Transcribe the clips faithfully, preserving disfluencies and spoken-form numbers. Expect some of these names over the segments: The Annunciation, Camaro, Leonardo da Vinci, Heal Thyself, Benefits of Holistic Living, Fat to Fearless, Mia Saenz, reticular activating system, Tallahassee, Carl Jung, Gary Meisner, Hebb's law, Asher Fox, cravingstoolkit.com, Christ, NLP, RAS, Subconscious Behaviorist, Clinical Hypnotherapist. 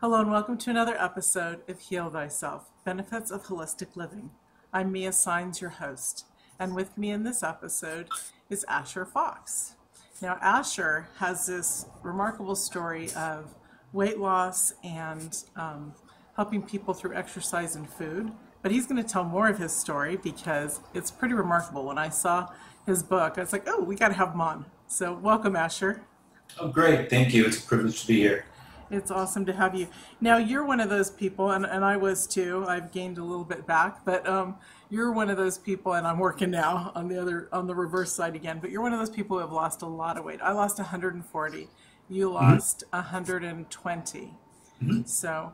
Hello and welcome to another episode of Heal Thyself, Benefits of Holistic Living. I'm Mia Saenz, your host, and with me in this episode is Asher Fox. Now Asher has this remarkable story of weight loss and um, helping people through exercise and food, but he's going to tell more of his story because it's pretty remarkable. When I saw his book, I was like, oh, we got to have him on. So welcome, Asher. Oh, great. Thank you. It's a privilege to be here. It's awesome to have you. Now, you're one of those people, and, and I was too. I've gained a little bit back, but um, you're one of those people, and I'm working now on the other, on the reverse side again, but you're one of those people who have lost a lot of weight. I lost one hundred forty. You lost mm-hmm. one hundred twenty. Mm-hmm. So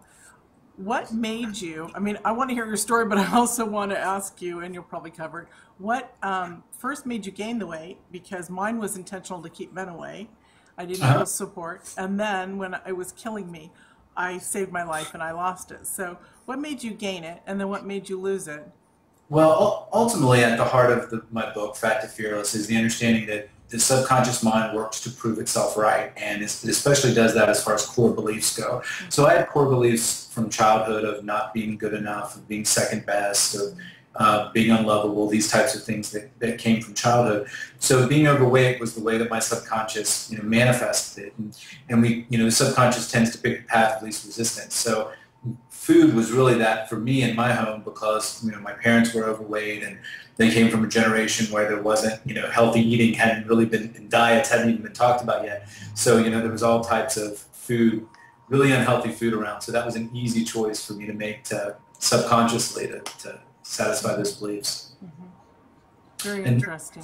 what made you, I mean, I want to hear your story, but I also want to ask you, and you'll probably cover it, what um, first made you gain the weight? Because mine was intentional to keep men away. I didn't have support, and then when it was killing me, I saved my life and I lost it. So what made you gain it, and then what made you lose it? Well, ultimately, at the heart of the, my book, Fat to Fearless, is the understanding that the subconscious mind works to prove itself right, and it especially does that as far as core beliefs go. So I had core beliefs from childhood of not being good enough, of being second best, of Uh, being unlovable, these types of things that, that came from childhood. So being overweight was the way that my subconscious, you know, manifested it. And, and we, you know, the subconscious tends to pick the path of least resistance. So food was really that for me in my home because, you know, my parents were overweight and they came from a generation where there wasn't, you know, healthy eating hadn't really been, and diets hadn't even been talked about yet. So, you know, there was all types of food, really unhealthy food around. So that was an easy choice for me to make to subconsciously to, to satisfy those beliefs. Mm-hmm. Very and, interesting.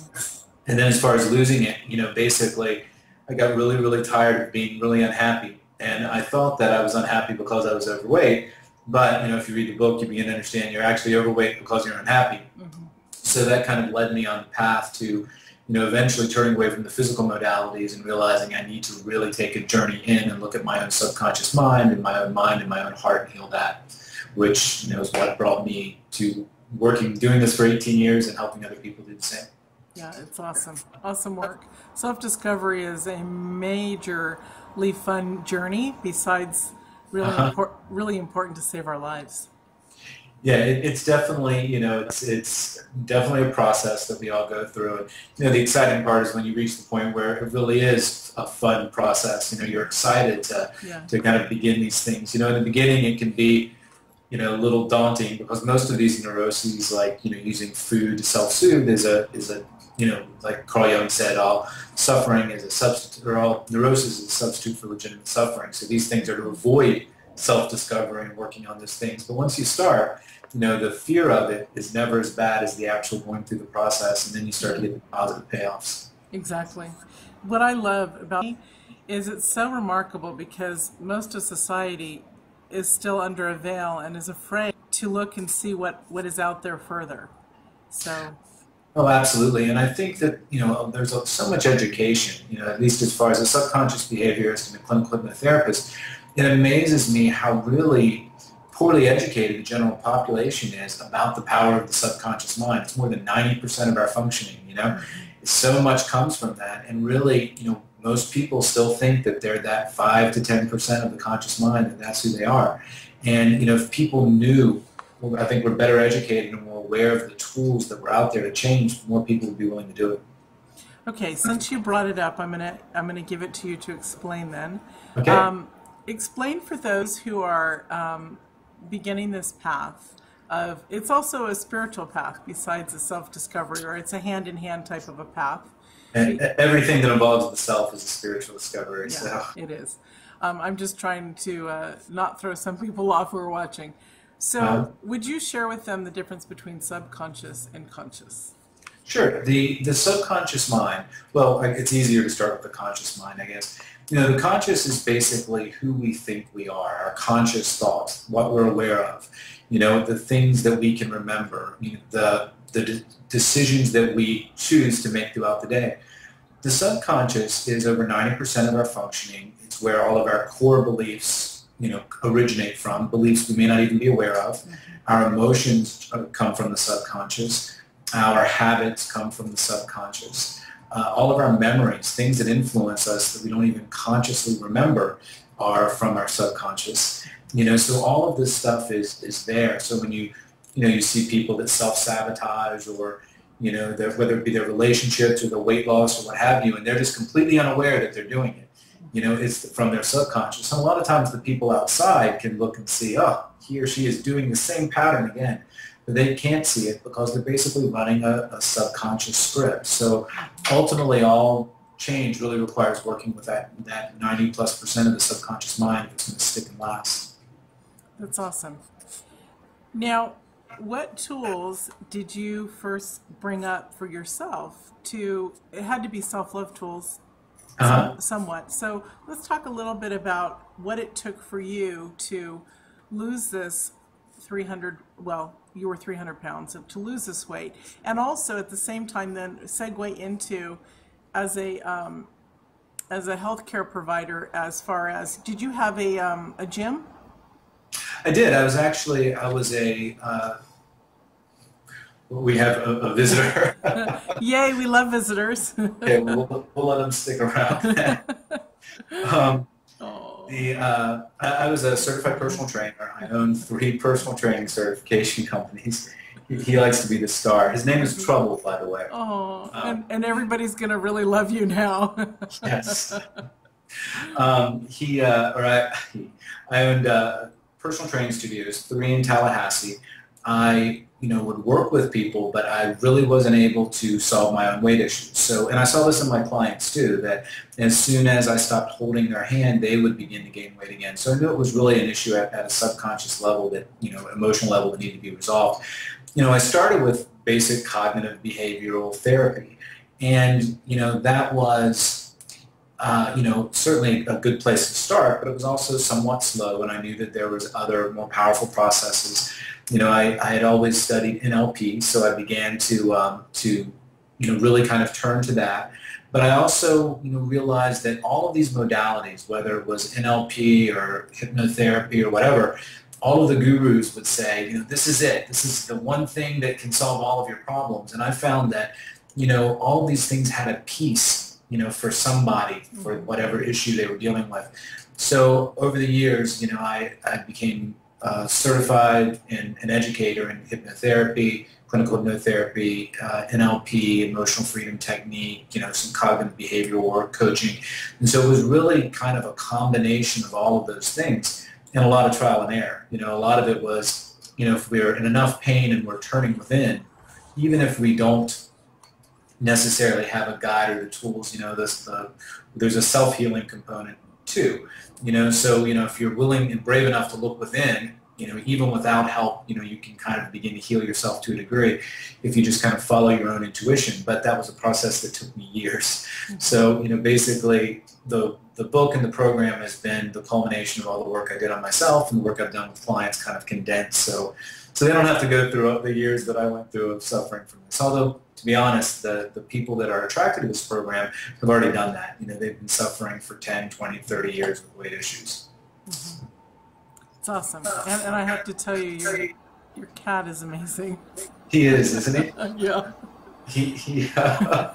And then as far as losing it, you know, basically I got really, really tired of being really unhappy. And I thought that I was unhappy because I was overweight. But, you know, if you read the book, you begin to understand you're actually overweight because you're unhappy. Mm-hmm. So that kind of led me on the path to, you know, eventually turning away from the physical modalities and realizing I need to really take a journey in and look at my own subconscious mind and my own mind and my own heart and heal that, which, you know, is what brought me to working, doing this for eighteen years and helping other people do the same. Yeah, it's awesome. Awesome work. Self-discovery is a majorly fun journey besides really, uh-huh. impor really important to save our lives. Yeah, it, it's definitely, you know, it's, it's definitely a process that we all go through. And, you know, the exciting part is when you reach the point where it really is a fun process. You know, you're excited to, yeah. to kind of begin these things. You know, in the beginning it can be, you know, a little daunting because most of these neuroses, like, you know, using food to self-soothe is a, is a, you know, like Carl Jung said, all suffering is a substitute, or all neurosis is a substitute for legitimate suffering. So these things are to avoid self-discovery and working on those things. But once you start, you know, the fear of it is never as bad as the actual going through the process, and then you start getting positive payoffs. Exactly. What I love about it is it's so remarkable because most of society is still under a veil and is afraid to look and see what, what is out there further. So. Oh, absolutely. And I think that, you know, there's so much education, you know, at least as far as a subconscious behaviorist and a clinical hypnotherapist, it amazes me how really poorly educated the general population is about the power of the subconscious mind. It's more than ninety percent of our functioning, you know. So much comes from that, and really, you know, most people still think that they're that five to ten percent of the conscious mind, and that's who they are. And, you know, if people knew, I think we're better educated and more aware of the tools that were out there to change, more people would be willing to do it. Okay, since you brought it up, I'm gonna, I'm gonna give it to you to explain then. Okay. Um, explain for those who are um, beginning this path of, it's also a spiritual path besides the self-discovery, or it's a hand-in-hand type of a path. And everything that involves the self is a spiritual discovery. Yeah, so. It is. Um, I'm just trying to uh, not throw some people off who are watching. So um, would you share with them the difference between subconscious and conscious? Sure. The, the subconscious mind, well, it's easier to start with the conscious mind, I guess. You know, the conscious is basically who we think we are, our conscious thoughts, what we're aware of, you know, the things that we can remember, you know, the the de decisions that we choose to make throughout the day. The subconscious is over ninety percent of our functioning. It's where all of our core beliefs, you know, originate from, beliefs we may not even be aware of. Mm-hmm. Our emotions come from the subconscious. Our habits come from the subconscious. Uh, all of our memories, things that influence us that we don't even consciously remember, are from our subconscious. You know, so all of this stuff is is there. So when you, you know, you see people that self-sabotage, or, you know, their, whether it be their relationships or their weight loss or what have you, and they're just completely unaware that they're doing it. You know, it's from their subconscious. And a lot of times the people outside can look and see, oh, he or she is doing the same pattern again. But they can't see it because they're basically running a, a subconscious script. So ultimately all change really requires working with that, that ninety plus percent of the subconscious mind if it's going to stick and last. That's awesome. Now, what tools did you first bring up for yourself to, it had to be self-love tools, Uh-huh. somewhat. So let's talk a little bit about what it took for you to lose this three hundred, well, you were three hundred pounds, to lose this weight. And also at the same time then segue into as a, um, as a healthcare provider, as far as, did you have a, um, a gym? I did. I was actually, I was a, uh, we have a, a visitor. Yay, we love visitors. Okay, we'll, we'll let them stick around. um, the, uh, I, I was a certified personal trainer. I own three personal training certification companies. He, he likes to be the star. His name is Trouble, by the way. Oh, um, and, and everybody's going to really love you now. Yes. Um, he, uh, or I, I owned uh, personal training studios, three in Tallahassee. I you know, would work with people, but I really wasn't able to solve my own weight issues. So, and I saw this in my clients too, that as soon as I stopped holding their hand, they would begin to gain weight again. So I knew it was really an issue at, at a subconscious level that, you know, emotional level that needed to be resolved. You know, I started with basic cognitive behavioral therapy. And, you know, that was, Uh, you know, certainly a good place to start, but it was also somewhat slow, and I knew that there was other more powerful processes. You know, I, I had always studied N L P, so I began to, um, to, you know, really kind of turn to that. But I also, you know, realized that all of these modalities, whether it was N L P or hypnotherapy or whatever, all of the gurus would say, you know, this is it. This is the one thing that can solve all of your problems. And I found that, you know, all of these things had a piece, you know, for somebody, for whatever issue they were dealing with. So over the years, you know, I, I became uh, certified and an educator in hypnotherapy, clinical hypnotherapy, uh, N L P, emotional freedom technique, you know, some cognitive behavioral work, coaching. And so it was really kind of a combination of all of those things and a lot of trial and error. You know, a lot of it was, you know, if we are in enough pain and we're turning within, even if we don't necessarily have a guide or the tools, you know, this, the, there's a self-healing component too, you know, so, you know, if you're willing and brave enough to look within, you know, even without help, you know, you can kind of begin to heal yourself to a degree if you just kind of follow your own intuition. But that was a process that took me years. So, you know, basically the, the book and the program has been the culmination of all the work I did on myself and the work I've done with clients kind of condensed. So, so they don't have to go through all the years that I went through of suffering from this. Although, to be honest, the, the people that are attracted to this program have already done that. You know, they've been suffering for ten, twenty, thirty years with weight issues. Mm-hmm. It's awesome. And, and I have to tell you, your, your cat is amazing. He is, isn't he? Yeah. He, he, uh,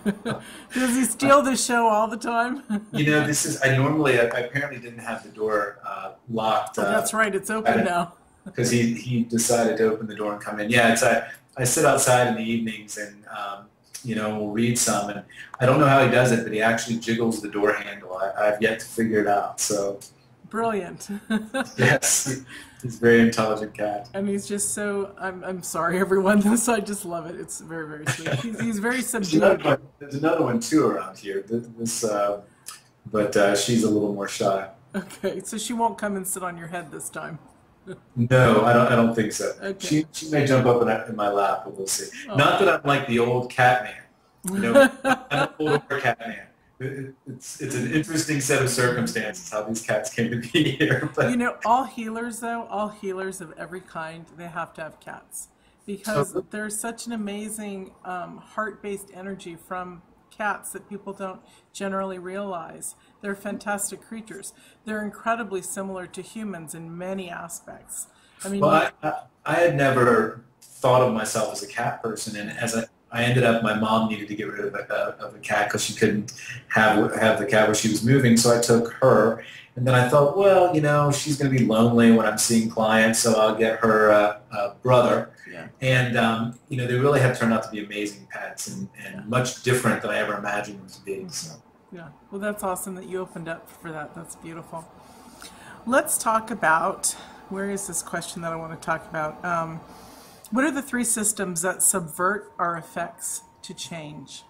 Does he steal the show all the time? You know, this is, I normally, I apparently didn't have the door uh, locked. Oh, that's uh, right. It's open now. Because he, he decided to open the door and come in. Yeah, it's I, I sit outside in the evenings and, um, you know, we'll read some. And I don't know how he does it, but he actually jiggles the door handle. I, I've yet to figure it out. So brilliant. Yes, he's a very intelligent cat. And he's just so, I'm, I'm sorry, everyone. This, I just love it. It's very, very sweet. He's, he's very subdued. There's another, one, there's another one, too, around here. This, uh, but uh, she's a little more shy. Okay, so she won't come and sit on your head this time. No, I don't, I don't think so. Okay. She, she may jump up in, in my lap, but we'll see. Oh. Not that I'm like the old cat man. You know, I'm an older cat man. It, it's, it's an interesting set of circumstances how these cats came to be here. But. You know, all healers, though, all healers of every kind, they have to have cats. Because there's such an amazing um, heart-based energy from cats that people don't generally realize. They're fantastic creatures. They're incredibly similar to humans in many aspects. I mean, well, I, I, I had never thought of myself as a cat person, and as I, I ended up, my mom needed to get rid of a, of a cat because she couldn't have have the cat where she was moving, so I took her. And then I thought, well, you know, she's going to be lonely when I'm seeing clients, so I'll get her uh, uh, brother. Yeah. And, um, you know, they really have turned out to be amazing pets and, and much different than I ever imagined them to be. So. Yeah. Well, that's awesome that you opened up for that. That's beautiful. Let's talk about, where is this question that I want to talk about? Um, what are the three systems that subvert our effects to change?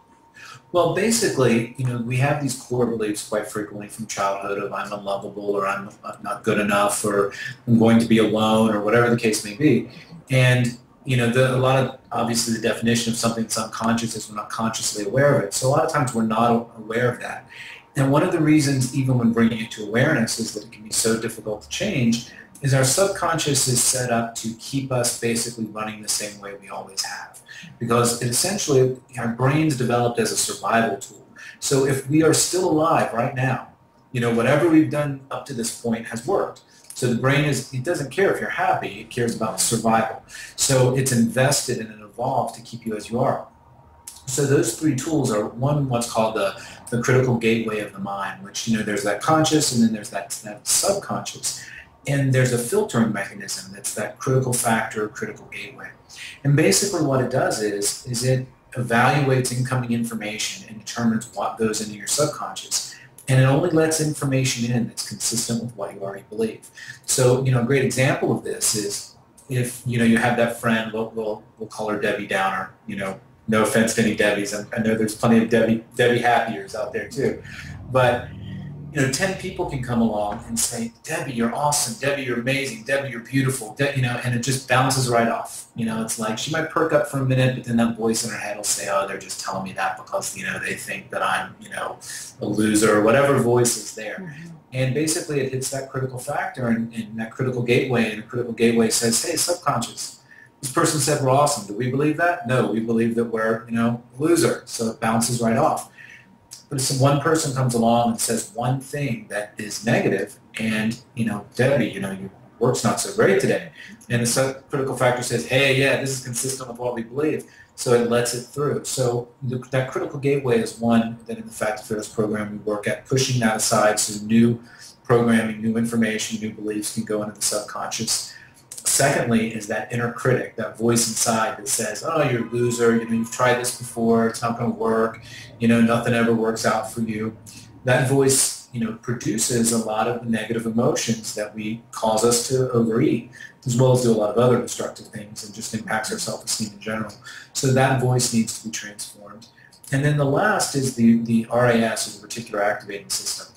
Well, basically, you know, we have these core beliefs quite frequently from childhood of I'm unlovable, or I'm not good enough, or I'm going to be alone, or whatever the case may be. And, you know, the, a lot of, obviously, the definition of something that's unconscious is we're not consciously aware of it. So a lot of times we're not aware of that. And one of the reasons, even when bringing it to awareness, is that it can be so difficult to change is our subconscious is set up to keep us basically running the same way we always have, because it essentially, our brain's developed as a survival tool. So if we are still alive right now, you know, whatever we've done up to this point has worked. So the brain is, it doesn't care if you're happy, it cares about survival. So it's invested and it evolved to keep you as you are. So those three tools are, one, what's called the, the critical gateway of the mind, which, you know, there's that conscious and then there's that, that subconscious. And there's a filtering mechanism that's that critical factor, critical gateway. And basically what it does is, is it evaluates incoming information and determines what goes into your subconscious. And it only lets information in that's consistent with what you already believe. So, you know, a great example of this is if, you know, you have that friend, we'll, we'll, we'll call her Debbie Downer, you know, no offense to any Debbies. I know there's plenty of Debbie, Debbie Happiers out there too. But, you know, ten people can come along and say, Debbie, you're awesome. Debbie, you're amazing. Debbie, you're beautiful. De you know, and it just bounces right off. You know, it's like she might perk up for a minute, but then that voice in her head will say, oh, they're just telling me that because, you know, they think that I'm, you know, a loser, or whatever voice is there. Mm-hmm. And basically it hits that critical factor and, and that critical gateway, and the critical gateway says, hey, subconscious, this person said we're awesome. Do we believe that? No, we believe that we're, you know, a loser. So it bounces right off. But if one person comes along and says one thing that is negative, and, you know, Debbie, you know, your work's not so great today, and the subcritical factor says, hey, yeah, this is consistent with what we believe, so it lets it through. So the, that critical gateway is one that in the Fat to Fearless program we work at pushing that aside so new programming, new information, new beliefs can go into the subconscious. Secondly is that inner critic, that voice inside that says, oh, you're a loser, you know, you've tried this before, it's not going to work, you know, nothing ever works out for you. That voice, you know, produces a lot of negative emotions that we cause us to overeat, as well as do a lot of other destructive things, and just impacts our self-esteem in general. So that voice needs to be transformed. And then the last is the, the R A S, or the reticular activating system,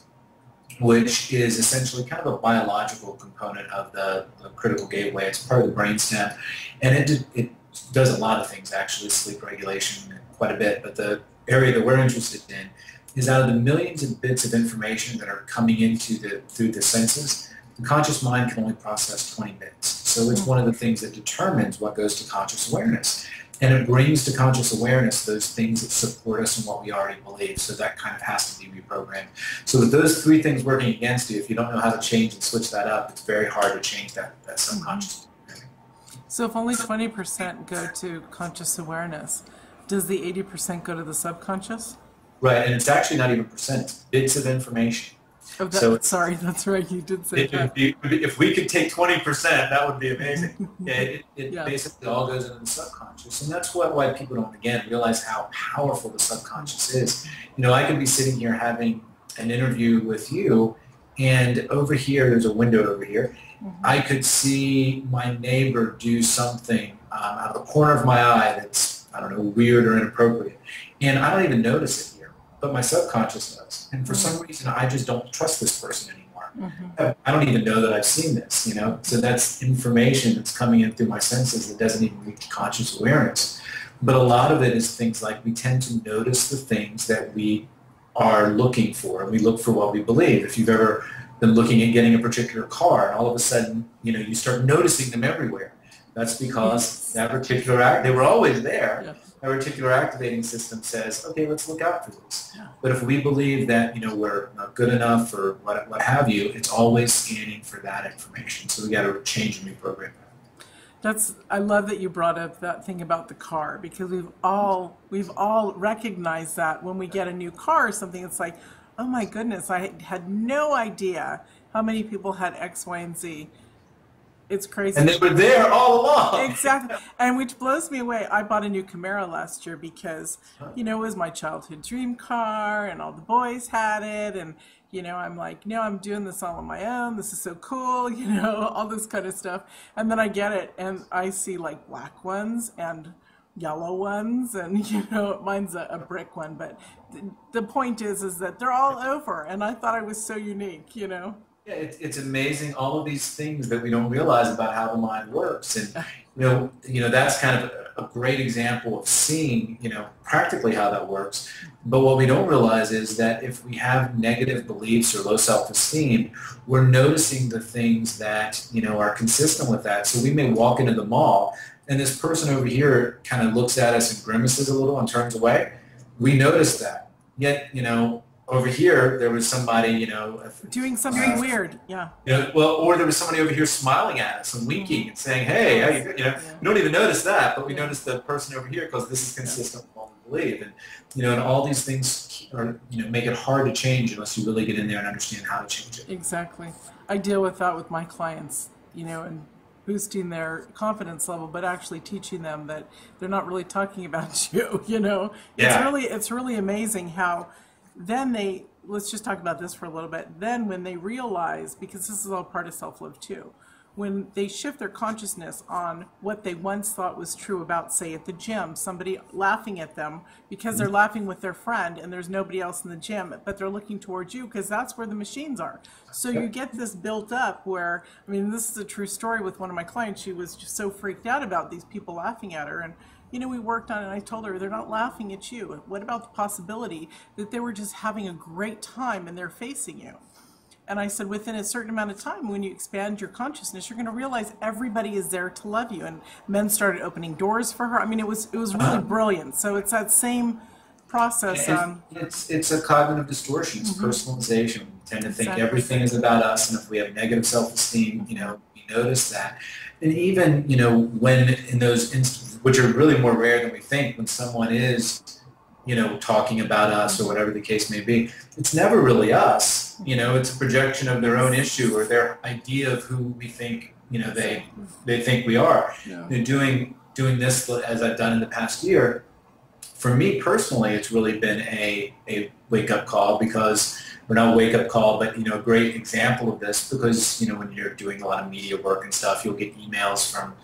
which is essentially kind of a biological component of the, the critical gateway. It's part of the brainstem, and it, did, it does a lot of things, actually, sleep regulation quite a bit, but the area that we're interested in is out of the millions of bits of information that are coming into the through the senses, the conscious mind can only process twenty bits. So it's one of the things that determines what goes to conscious awareness. And it brings to conscious awareness those things that support us and what we already believe. So that kind of has to be reprogrammed. So with those three things working against you, if you don't know how to change and switch that up, it's very hard to change that, that subconscious. So if only twenty percent go to conscious awareness, does the eighty percent go to the subconscious? Right, and it's actually not even percent, it's bits of information. Oh, that, so, sorry, that's right, you did say it, that. If, if we could take twenty percent, that would be amazing. It, it yeah. basically all goes into the subconscious, and that's what, why people don't, again, realize how powerful the subconscious is. You know, I could be sitting here having an interview with you, and over here, there's a window over here, mm-hmm. I could see my neighbor do something um, out of the corner of my eye that's, I don't know, weird or inappropriate, and I don't even notice it. But my subconscious does, and for some reason I just don't trust this person anymore. Mm-hmm. I don't even know that I've seen this, you know. So that's information that's coming in through my senses that doesn't even reach conscious awareness. But a lot of it is things like we tend to notice the things that we are looking for, and we look for what we believe. If you've ever been looking at getting a particular car, and all of a sudden, you know, you start noticing them everywhere. That's because that reticular act, they were always there. Yeah. That reticular activating system says, okay, let's look out for this. Yeah. But if we believe that, you know, we're not good enough or what, what have you, it's always scanning for that information. So we got to change and reprogram that. That's, I love that you brought up that thing about the car, because we've all, we've all recognized that when we get a new car or something, it's like, oh my goodness, I had no idea how many people had X, Y, and Z. It's crazy. And they were there all along. Exactly. And which blows me away. I bought a new Camaro last year because, you know, it was my childhood dream car and all the boys had it. And, you know, I'm like, no, I'm doing this all on my own. This is so cool, you know, all this kind of stuff. And then I get it and I see like black ones and yellow ones, and you know, mine's a, a brick one, but th the point is, is that they're all over. And I thought I was so unique, you know? Yeah, it's, it's amazing all of these things that we don't realize about how the mind works. And you know, you know that's kind of a, a great example of seeing, you know, practically how that works. But what we don't realize is that if we have negative beliefs or low self-esteem, we're noticing the things that, you know, are consistent with that. So we may walk into the mall and this person over here kind of looks at us and grimaces a little and turns away. We notice that. Yet, you know, over here, there was somebody, you know, doing something uh, weird, yeah. You know, well, or there was somebody over here smiling at us and winking mm-hmm. and saying, "Hey, how you doing?" You know, yeah. We don't even notice that, but we yeah. notice the person over here because this is consistent yeah. with what we believe, and you know, and all these things are, you know, make it hard to change unless you really get in there and understand how to change it. Exactly. I deal with that with my clients, you know, and boosting their confidence level, but actually teaching them that they're not really talking about you. You know, yeah. it's really, it's really amazing how. Then they, let's just talk about this for a little bit, then when they realize, because this is all part of self-love too, when they shift their consciousness on what they once thought was true about, say at the gym, somebody laughing at them because they're laughing with their friend and there's nobody else in the gym, but they're looking towards you because that's where the machines are. So you get this built up where, I mean, this is a true story with one of my clients. She was just so freaked out about these people laughing at her, and you know, we worked on it, and I told her, they're not laughing at you. What about the possibility that they were just having a great time and they're facing you? And I said, within a certain amount of time, when you expand your consciousness, you're going to realize everybody is there to love you. And men started opening doors for her. I mean, it was, it was really brilliant. So it's that same process. Um, it's, it's a cognitive distortion. It's mm-hmm. personalization. We tend to think exactly. everything is about us, and if we have negative self-esteem, you know, we notice that. And even, you know, when in those instances, which are really more rare than we think, when someone is, you know, talking about us or whatever the case may be, it's never really us. You know, it's a projection of their own issue or their idea of who we think, you know, they they think we are. Yeah. They're doing doing this as I've done in the past year. For me personally, it's really been a a wake up call, because we're not a wake up call, but you know, a great example of this, because you know, when you're doing a lot of media work and stuff, you'll get emails from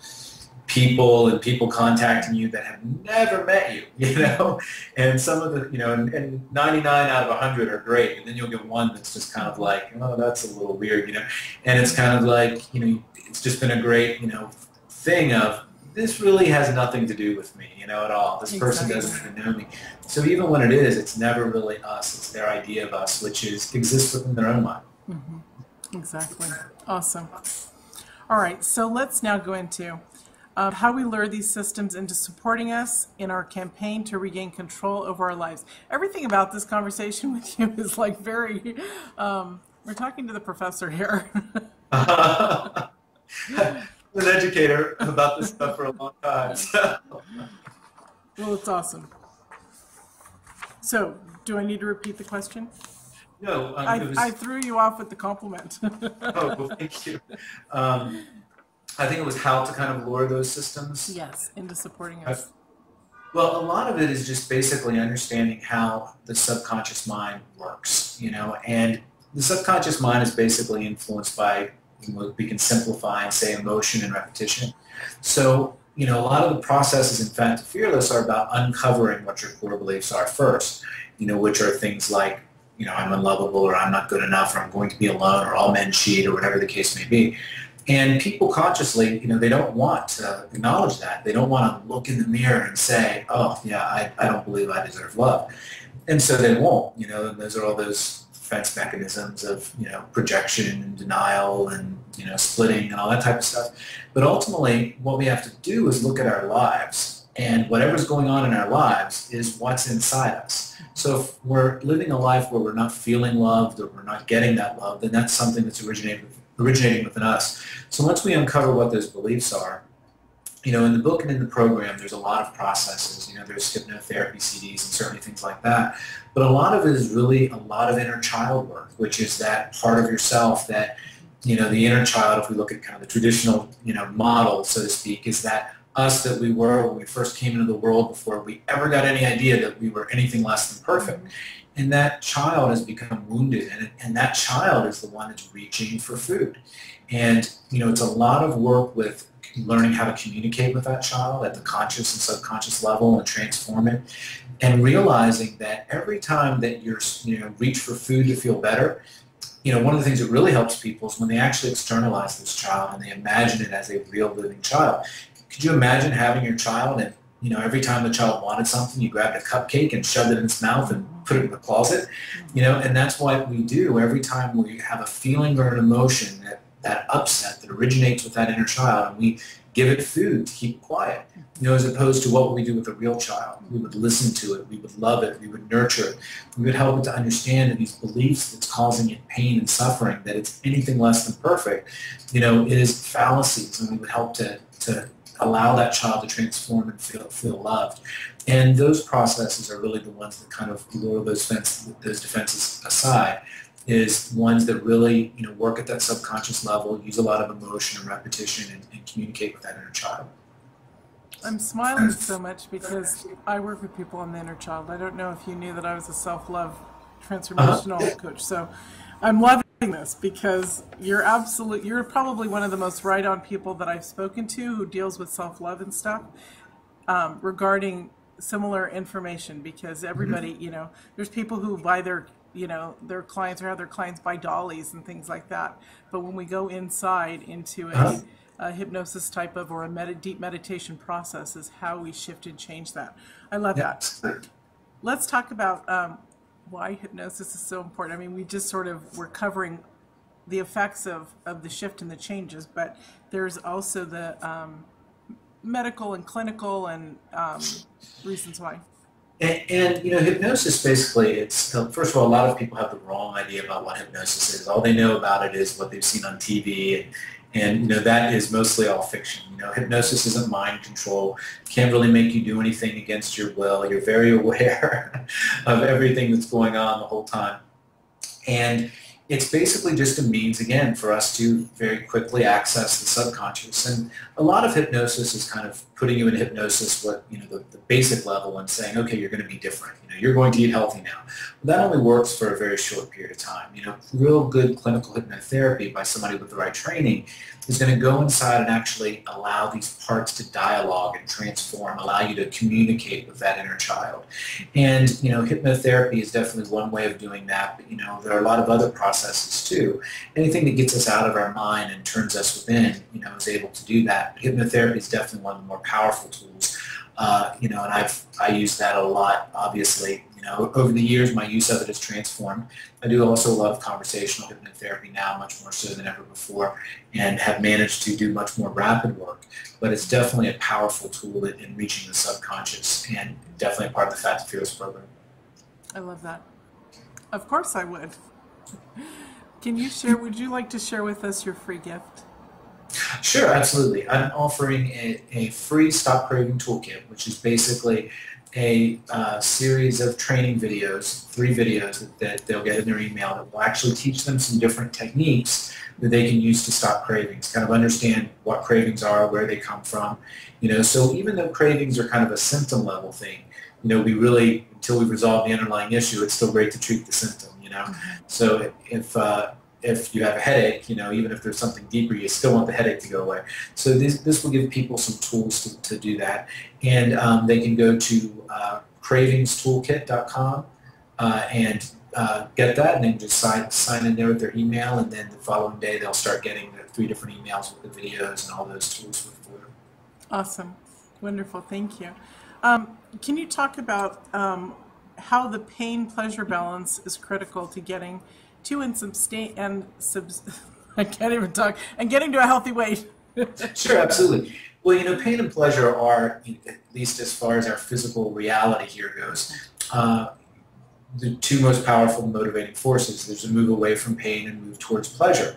people and people contacting you that have never met you, you know, and some of the, you know, and, and ninety-nine out of a hundred are great, and then you'll get one that's just kind of like, oh, that's a little weird, you know, and it's kind of like, you know, it's just been a great, you know, thing of, this really has nothing to do with me, you know, at all. This person doesn't even know me. So even when it is, it's never really us. It's their idea of us, which is exists within their own mind. Mm-hmm. Exactly. Awesome. All right, so let's now go into Uh, how we lure these systems into supporting us in our campaign to regain control over our lives. Everything about this conversation with you is like very, um, we're talking to the professor here. uh, I'm an educator about this stuff for a long time. So. Well, it's awesome. So, do I need to repeat the question? No. Um, I, was... I threw you off with the compliment. Oh, well, thank you. Um, I think it was how to kind of lure those systems. Yes, into supporting us. Well, a lot of it is just basically understanding how the subconscious mind works, you know, and the subconscious mind is basically influenced by, we can simplify and say, emotion and repetition. So, you know, a lot of the processes in Fat to Fearless are about uncovering what your core beliefs are first, you know, which are things like, you know, I'm unlovable, or I'm not good enough, or I'm going to be alone, or all men cheat, or whatever the case may be. And people consciously, you know, they don't want to acknowledge that. They don't want to look in the mirror and say, oh, yeah, I, I don't believe I deserve love. And so they won't, you know, and those are all those defense mechanisms of, you know, projection and denial and, you know, splitting and all that type of stuff. But ultimately, what we have to do is look at our lives, and whatever's going on in our lives is what's inside us. So if we're living a life where we're not feeling loved or we're not getting that love, then that's something that's originated originating within us. So once we uncover what those beliefs are, you know, in the book and in the program, there's a lot of processes. You know, there's hypnotherapy C Ds and certainly things like that. But a lot of it is really a lot of inner child work, which is that part of yourself that, you know, the inner child, if we look at kind of the traditional, you know, model, so to speak, is that us that we were when we first came into the world before we ever got any idea that we were anything less than perfect. And that child has become wounded, and, and that child is the one that's reaching for food. And, you know, it's a lot of work with learning how to communicate with that child at the conscious and subconscious level and transform it, and realizing that every time that you're, you know, reach for food to feel better, you know, one of the things that really helps people is when they actually externalize this child and they imagine it as a real living child. Could you imagine having your child and, you know, every time the child wanted something, you grabbed a cupcake and shoved it in its mouth and put it in the closet? You know, and that's what we do every time we have a feeling or an emotion that, that upset that originates with that inner child, and we give it food to keep quiet, you know, as opposed to what we do with a real child. We would listen to it. We would love it. We would nurture it. We would help it to understand that these beliefs that's causing it pain and suffering, that it's anything less than perfect, you know, it is fallacies, and we would help to, to allow that child to transform and feel, feel loved. And those processes are really the ones that kind of lower those, fence, those defenses aside, is ones that really, you know, work at that subconscious level, use a lot of emotion and repetition, and, and communicate with that inner child. I'm smiling so much because I work with people on the inner child. I don't know if you knew that I was a self-love transformational uh-huh. coach. So I'm loving this because you're absolute, you're probably one of the most right on people that I've spoken to who deals with self-love and stuff um, regarding similar information, because everybody, mm-hmm. you know, there's people who buy their you know, their clients or other clients buy dollies and things like that. But when we go inside into a, a hypnosis type of or a med deep meditation process is how we shift and change that. I love yeah. that. Let's talk about um, why hypnosis is so important. I mean, we just sort of were covering the effects of, of the shift and the changes, but there's also the um, medical and clinical and um, reasons why. And, and, you know, hypnosis basically, it's, first of all, a lot of people have the wrong idea about what hypnosis is. All they know about it is what they've seen on T V, and, and you know, that is mostly all fiction. You know, hypnosis isn't mind control. It can't really make you do anything against your will. You're very aware of everything that's going on the whole time. And it's basically just a means, again, for us to very quickly access the subconscious. And a lot of hypnosis is kind of putting you in hypnosis, what, you know, the, the basic level, and saying, okay, you're going to be different. You know, you're going to eat healthy now. Well, that only works for a very short period of time. You know, real good clinical hypnotherapy by somebody with the right training is going to go inside and actually allow these parts to dialogue and transform, allow you to communicate with that inner child. And, you know, hypnotherapy is definitely one way of doing that, but, you know, there are a lot of other processes too. Anything that gets us out of our mind and turns us within, you know, is able to do that. But hypnotherapy is definitely one of the more powerful tools, uh, you know, and I've, I use that a lot, obviously. You know, over the years, my use of it has transformed. I do also love conversational hypnotherapy now, much more so than ever before, and have managed to do much more rapid work. But it's definitely a powerful tool in, in reaching the subconscious, and definitely part of the Fat to Fearless program. I love that. Of course I would. Can you share, would you like to share with us your free gift? Sure, absolutely. I'm offering a, a free Stop Craving Toolkit, which is basically a uh, series of training videos, three videos that, that they'll get in their email that will actually teach them some different techniques that they can use to stop cravings, kind of understand what cravings are, where they come from. You know, so even though cravings are kind of a symptom level thing, you know, we really, until we resolve the underlying issue, it's still great to treat the symptom, you know. So if uh, if you have a headache, you know, even if there's something deeper, you still want the headache to go away. So this, this will give people some tools to, to do that. And um, they can go to uh, cravings toolkit dot com uh, and uh, get that, and then just sign, sign in there with their email, and then the following day they'll start getting the three different emails with the videos and all those tools with them. Awesome. Wonderful. Thank you. Um, can you talk about um, how the pain-pleasure balance is critical to getting to and sustain and subs I can't even talk and getting to a healthy weight? Sure, absolutely. Well, you know, pain and pleasure are, at least as far as our physical reality here goes, uh, the two most powerful motivating forces. There's a move away from pain and move towards pleasure.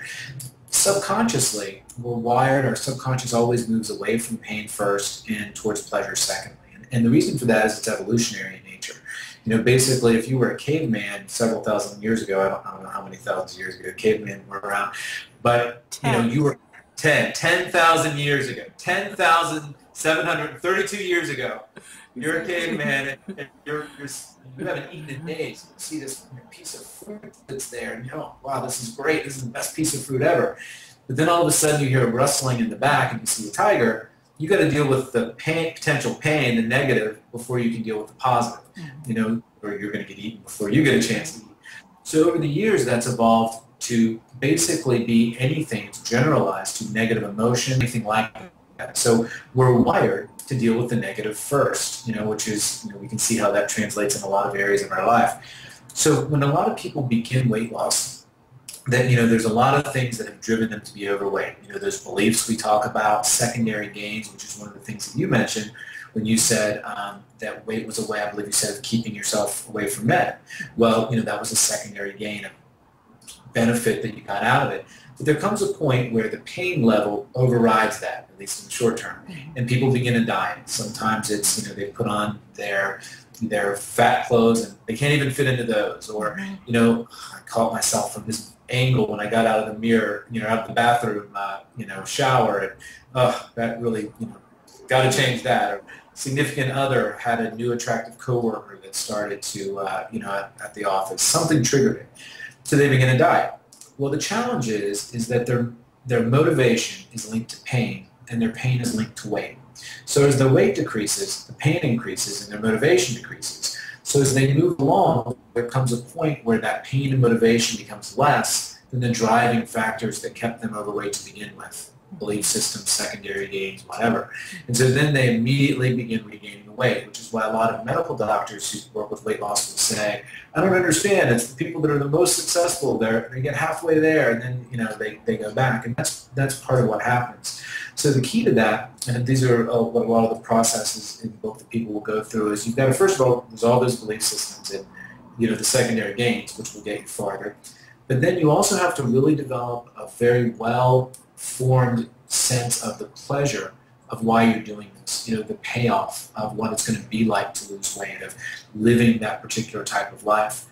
subconsciously, we're wired, our subconscious always moves away from pain first and towards pleasure secondly. And, and the reason for that is it's evolutionary in nature. You know, basically, if you were a caveman several thousand years ago, I don't, I don't know how many thousands of years ago cavemen were around, but, ten. You know, you were ten, ten thousand years ago, ten thousand seven hundred thirty-two years ago, you're a caveman, and, and you're, you're, you haven't eaten in days. You see this piece of fruit that's there, and you know, wow, this is great, this is the best piece of fruit ever. But then all of a sudden you hear a rustling in the back, and you see a tiger. You got to deal with the pain, potential pain, the negative, before you can deal with the positive, you know, or you're going to get eaten before you get a chance to eat. So over the years, that's evolved to basically be anything that's generalized to negative emotion, anything like that. So we're wired to deal with the negative first, you know, which is, you know, we can see how that translates in a lot of areas of our life. So when a lot of people begin weight loss, that, you know, there's a lot of things that have driven them to be overweight. You know, those beliefs we talk about, secondary gains, which is one of the things that you mentioned when you said um, that weight was a way, I believe you said, of keeping yourself away from med. Well, you know, that was a secondary gain, a benefit that you got out of it. But there comes a point where the pain level overrides that, at least in the short term, and people begin to diet. Sometimes it's, you know, they put on their... their fat clothes and they can't even fit into those, or, you know, I caught myself from this angle when I got out of the mirror, you know, out of the bathroom, uh, you know, shower, and oh, that really, you know, got to change that. Or significant other had a new attractive coworker that started to, uh, you know, at, at the office, something triggered it, so they begin to diet. Well, the challenge is, is that their their motivation is linked to pain, and their pain is linked to weight. So as their weight decreases, the pain increases, and their motivation decreases. So as they move along, there comes a point where that pain and motivation becomes less than the driving factors that kept them overweight to begin with, belief systems, secondary gains, whatever. And so then they immediately begin regaining the weight, which is why a lot of medical doctors who work with weight loss will say, I don't understand, it's the people that are the most successful, they're, they get halfway there, and then, you know, they, they go back. And that's, that's part of what happens. So the key to that, and these are what a lot of the processes in the book that people will go through, is you've got to, first of all, there's all those belief systems and, you know, the secondary gains, which will get you farther. But then you also have to really develop a very well-formed sense of the pleasure of why you're doing this, you know, the payoff of what it's going to be like to lose weight, of living that particular type of life.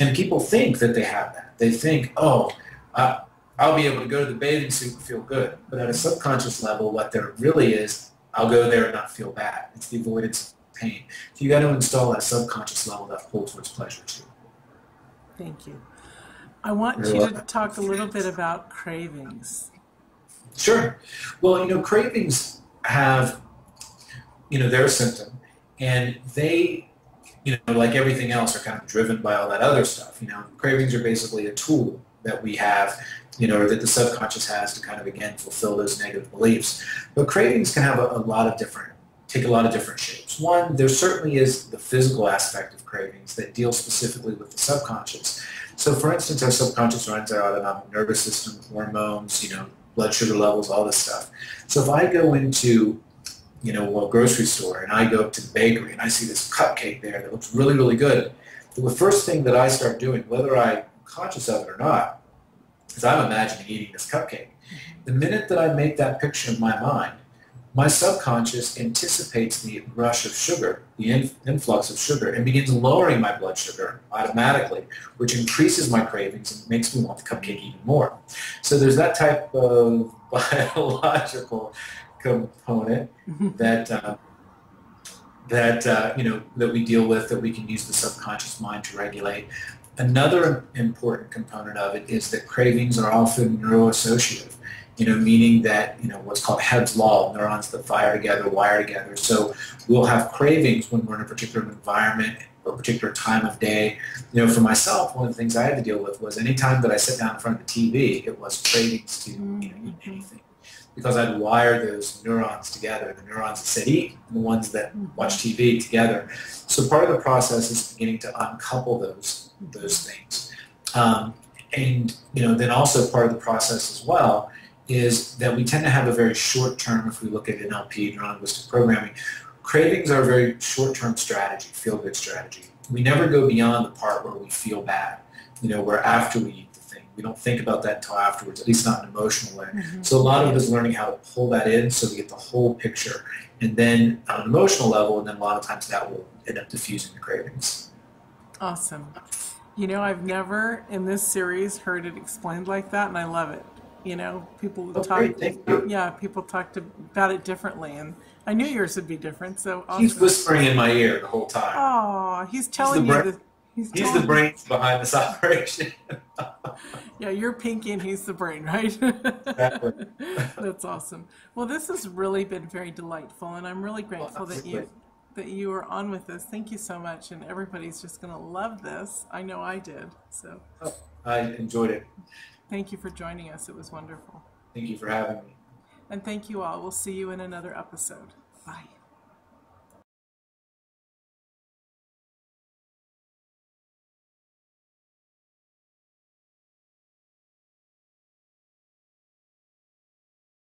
And people think that they have that. They think, oh, uh, I'll be able to go to the bathing suit and feel good. But at a subconscious level, what there really is, I'll go there and not feel bad. It's the avoidance of pain. So you got to install at a subconscious level that pull towards pleasure too. Thank you. I want You're you welcome. to talk a little bit about cravings. Sure. Well, you know, cravings have, you know, they're a symptom, and they, you know, like everything else, are kind of driven by all that other stuff. You know, cravings are basically a tool that we have, you know, or that the subconscious has to kind of, again, fulfill those negative beliefs. But cravings can have a, a lot of different, take a lot of different shapes. One, there certainly is the physical aspect of cravings that deal specifically with the subconscious. So, for instance, our subconscious runs our autonomic nervous system, hormones, you know, blood sugar levels, all this stuff. So if I go into, you know, a grocery store and I go up to the bakery and I see this cupcake there that looks really, really good, the first thing that I start doing, whether I'm conscious of it or not, because I'm imagining eating this cupcake. The minute that I make that picture in my mind, my subconscious anticipates the rush of sugar, the in influx of sugar, and begins lowering my blood sugar automatically, which increases my cravings and makes me want the cupcake even more. So there's that type of biological component that uh, that uh, you know, that we deal with, that we can use the subconscious mind to regulate. Another important component of it is that cravings are often neuroassociative, you know, meaning that, you know, what's called Hebb's law, neurons that fire together, wire together. So we'll have cravings when we're in a particular environment or a particular time of day. You know, for myself, one of the things I had to deal with was anytime that I sit down in front of the T V, it was cravings to, you know, eat anything, because I'd wire those neurons together, the neurons that said eat and the ones that watch T V together. So part of the process is beginning to uncouple those, those things. Um, and, you know, then also part of the process as well is that we tend to have a very short term, if we look at N L P, neuro-linguistic programming, cravings are a very short term strategy, feel good strategy. We never go beyond the part where we feel bad. you know, we're after we eat the thing. We don't think about that until afterwards, at least not in an emotional way. Mm-hmm. So a lot of it is learning how to pull that in so we get the whole picture. And then on an emotional level, and then a lot of times that will end up diffusing the cravings. Awesome. You know, I've never in this series heard it explained like that, and I love it. You know, people oh, talk, yeah, people talked about it differently, and I knew yours would be different. So awesome. He's whispering in my ear the whole time. Oh, he's telling he's the you. The, he's he's telling the brains behind this operation. Yeah, you're Pinky, and he's the brain, right? Exactly. That's awesome. Well, this has really been very delightful, and I'm really grateful well, that you that you were on with us. Thank you so much, and everybody's just going to love this. I know I did. So oh, I enjoyed it. Thank you for joining us. It was wonderful. Thank you for having me. And thank you all. We'll see you in another episode. Bye.